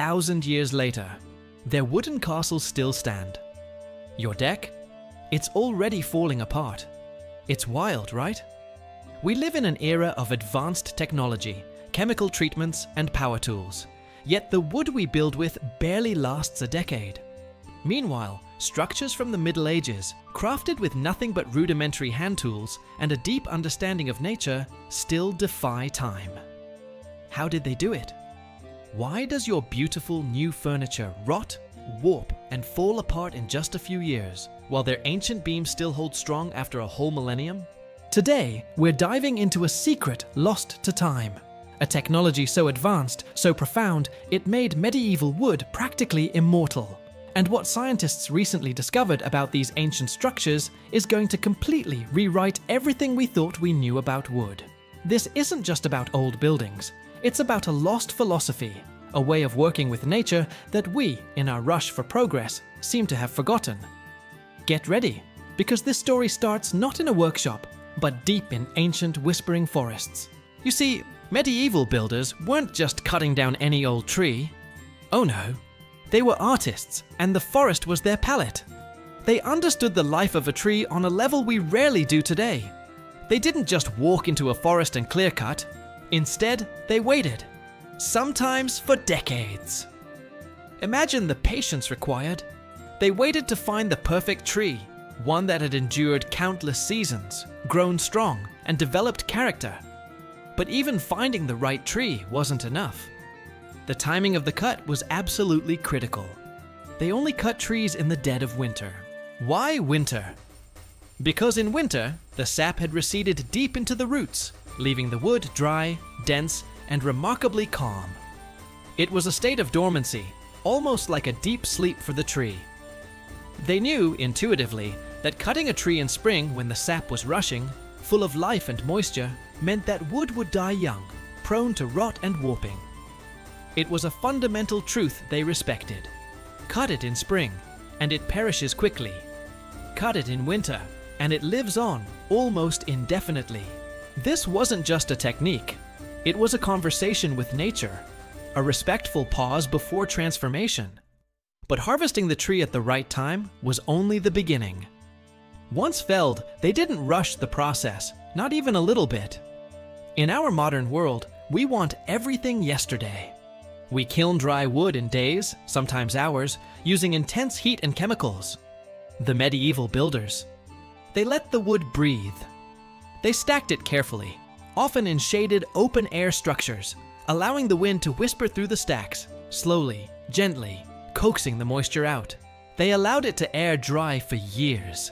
1,000 years later, their wooden castles still stand. Your deck? It's already falling apart. It's wild, right? We live in an era of advanced technology, chemical treatments, and power tools. Yet the wood we build with barely lasts a decade. Meanwhile, structures from the Middle Ages, crafted with nothing but rudimentary hand tools and a deep understanding of nature, still defy time. How did they do it? Why does your beautiful new furniture rot, warp, and fall apart in just a few years, while their ancient beams still hold strong after a whole millennium? Today, we're diving into a secret lost to time. A technology so advanced, so profound, it made medieval wood practically immortal. And what scientists recently discovered about these ancient structures is going to completely rewrite everything we thought we knew about wood. This isn't just about old buildings. It's about a lost philosophy, a way of working with nature that we, in our rush for progress, seem to have forgotten. Get ready, because this story starts not in a workshop, but deep in ancient whispering forests. You see, medieval builders weren't just cutting down any old tree. Oh no. They were artists, and the forest was their palette. They understood the life of a tree on a level we rarely do today. They didn't just walk into a forest and clear-cut. Instead, they waited, sometimes for decades. Imagine the patience required. They waited to find the perfect tree, one that had endured countless seasons, grown strong, and developed character. But even finding the right tree wasn't enough. The timing of the cut was absolutely critical. They only cut trees in the dead of winter. Why winter? Because in winter, the sap had receded deep into the roots, leaving the wood dry, dense, and remarkably calm. It was a state of dormancy, almost like a deep sleep for the tree. They knew, intuitively, that cutting a tree in spring when the sap was rushing, full of life and moisture, meant that wood would die young, prone to rot and warping. It was a fundamental truth they respected. Cut it in spring, and it perishes quickly. Cut it in winter, and it lives on almost indefinitely. This wasn't just a technique. It was a conversation with nature, a respectful pause before transformation. But harvesting the tree at the right time was only the beginning. Once felled, they didn't rush the process, not even a little bit. In our modern world, we want everything yesterday. We kiln-dry wood in days, sometimes hours, using intense heat and chemicals. The medieval builders. They let the wood breathe. They stacked it carefully, often in shaded, open-air structures, allowing the wind to whisper through the stacks, slowly, gently, coaxing the moisture out. They allowed it to air dry for years.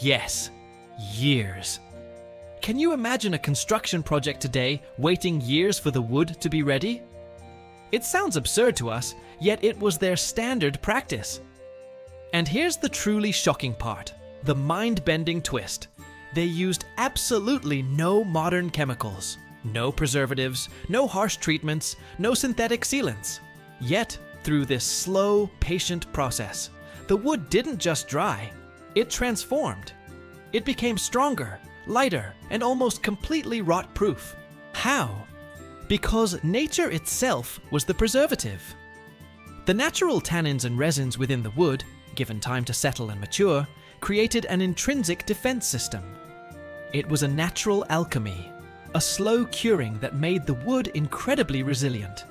Yes, years. Can you imagine a construction project today waiting years for the wood to be ready? It sounds absurd to us, yet it was their standard practice. And here's the truly shocking part, the mind-bending twist. They used absolutely no modern chemicals, no preservatives, no harsh treatments, no synthetic sealants. Yet, through this slow, patient process, the wood didn't just dry, it transformed. It became stronger, lighter, and almost completely rot-proof. How? Because nature itself was the preservative. The natural tannins and resins within the wood, given time to settle and mature, created an intrinsic defense system. It was a natural alchemy, a slow curing that made the wood incredibly resilient.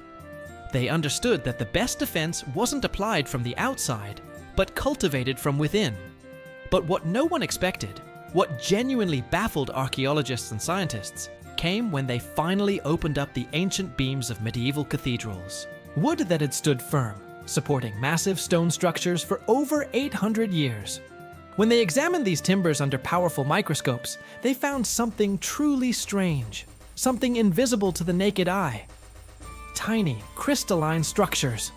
They understood that the best defense wasn't applied from the outside, but cultivated from within. But what no one expected, what genuinely baffled archaeologists and scientists, came when they finally opened up the ancient beams of medieval cathedrals. Wood that had stood firm, supporting massive stone structures for over 800 years. When they examined these timbers under powerful microscopes, they found something truly strange, something invisible to the naked eye. Tiny, crystalline structures.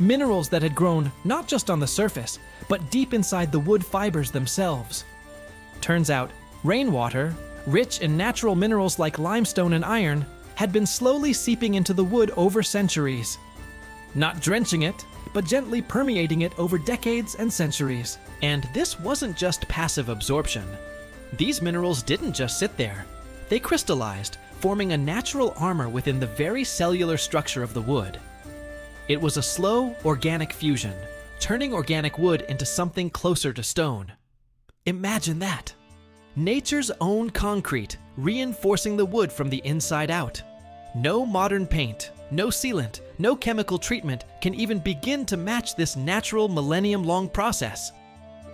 Minerals that had grown not just on the surface, but deep inside the wood fibers themselves. Turns out, rainwater, rich in natural minerals like limestone and iron, had been slowly seeping into the wood over centuries. Not drenching it, but gently permeating it over decades and centuries. And this wasn't just passive absorption. These minerals didn't just sit there. They crystallized, forming a natural armor within the very cellular structure of the wood. It was a slow, organic fusion, turning organic wood into something closer to stone. Imagine that! Nature's own concrete, reinforcing the wood from the inside out. No modern paint, no sealant, no chemical treatment can even begin to match this natural millennium-long process.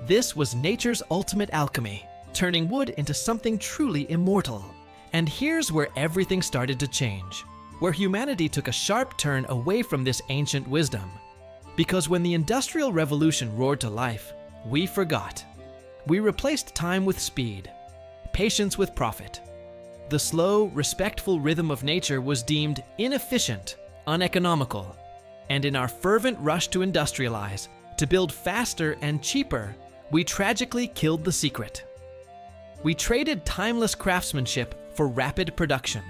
This was nature's ultimate alchemy, turning wood into something truly immortal. And here's where everything started to change, where humanity took a sharp turn away from this ancient wisdom. Because when the Industrial Revolution roared to life, we forgot. We replaced time with speed, patience with profit. The slow, respectful rhythm of nature was deemed inefficient, uneconomical. And in our fervent rush to industrialize, to build faster and cheaper, we tragically killed the secret. We traded timeless craftsmanship for rapid production.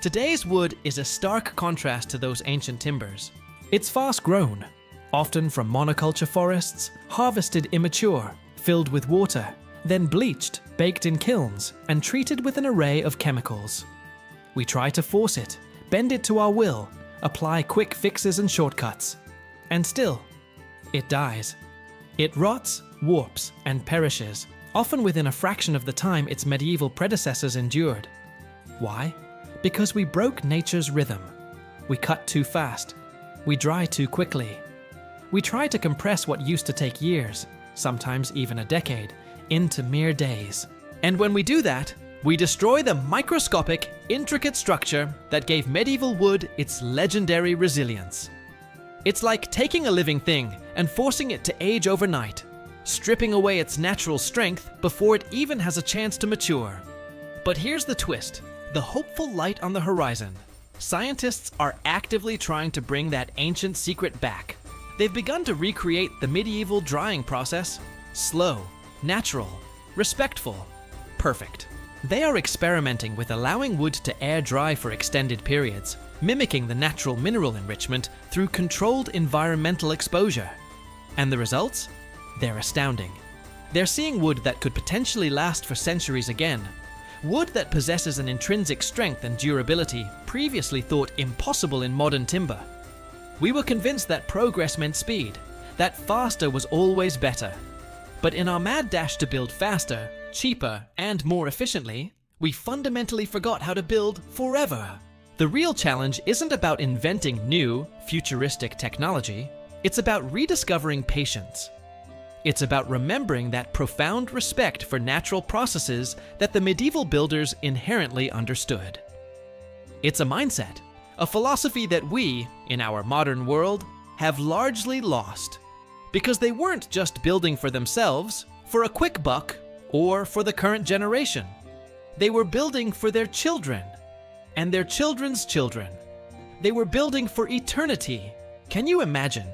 Today's wood is a stark contrast to those ancient timbers. It's fast-grown, often from monoculture forests, harvested immature, filled with water, then bleached, baked in kilns, and treated with an array of chemicals. We try to force it, bend it to our will, apply quick fixes and shortcuts. And still, it dies. It rots, warps, and perishes, often within a fraction of the time its medieval predecessors endured. Why? Because we broke nature's rhythm. We cut too fast. We dry too quickly. We try to compress what used to take years, sometimes even a decade, into mere days. And when we do that, we destroy the microscopic, intricate structure that gave medieval wood its legendary resilience. It's like taking a living thing and forcing it to age overnight, stripping away its natural strength before it even has a chance to mature. But here's the twist, the hopeful light on the horizon. Scientists are actively trying to bring that ancient secret back. They've begun to recreate the medieval drying process. Slow, natural, respectful, perfect. They are experimenting with allowing wood to air dry for extended periods, mimicking the natural mineral enrichment through controlled environmental exposure. And the results? They're astounding. They're seeing wood that could potentially last for centuries again. Wood that possesses an intrinsic strength and durability previously thought impossible in modern timber. We were convinced that progress meant speed, that faster was always better. But in our mad dash to build faster, cheaper, and more efficiently, we fundamentally forgot how to build forever. The real challenge isn't about inventing new, futuristic technology. It's about rediscovering patience. It's about remembering that profound respect for natural processes that the medieval builders inherently understood. It's a mindset, a philosophy that we, in our modern world, have largely lost. Because they weren't just building for themselves, for a quick buck, or for the current generation. They were building for their children, and their children's children. They were building for eternity. Can you imagine?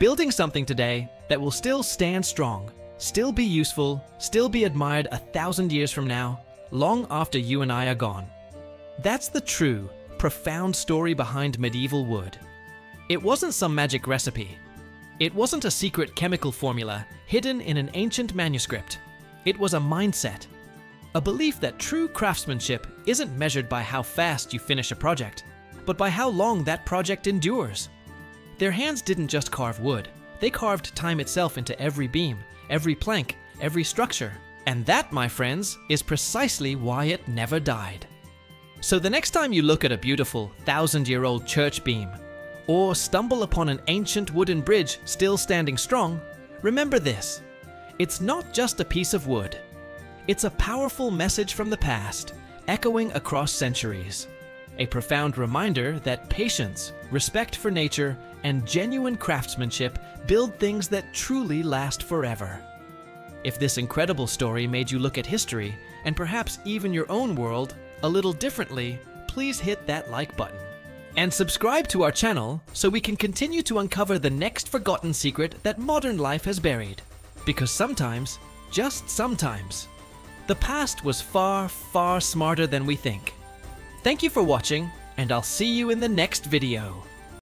Building something today that will still stand strong, still be useful, still be admired 1,000 years from now, long after you and I are gone. That's the true, profound story behind medieval wood. It wasn't some magic recipe. It wasn't a secret chemical formula hidden in an ancient manuscript. It was a mindset, a belief that true craftsmanship isn't measured by how fast you finish a project, but by how long that project endures. Their hands didn't just carve wood. They carved time itself into every beam, every plank, every structure. And that, my friends, is precisely why it never died. So the next time you look at a beautiful 1,000-year-old church beam, or stumble upon an ancient wooden bridge still standing strong, remember this. It's not just a piece of wood. It's a powerful message from the past, echoing across centuries. A profound reminder that patience, respect for nature, and genuine craftsmanship build things that truly last forever. If this incredible story made you look at history, and perhaps even your own world, a little differently, please hit that like button. And subscribe to our channel so we can continue to uncover the next forgotten secret that modern life has buried. Because sometimes, just sometimes, the past was far, far smarter than we think. Thank you for watching, and I'll see you in the next video.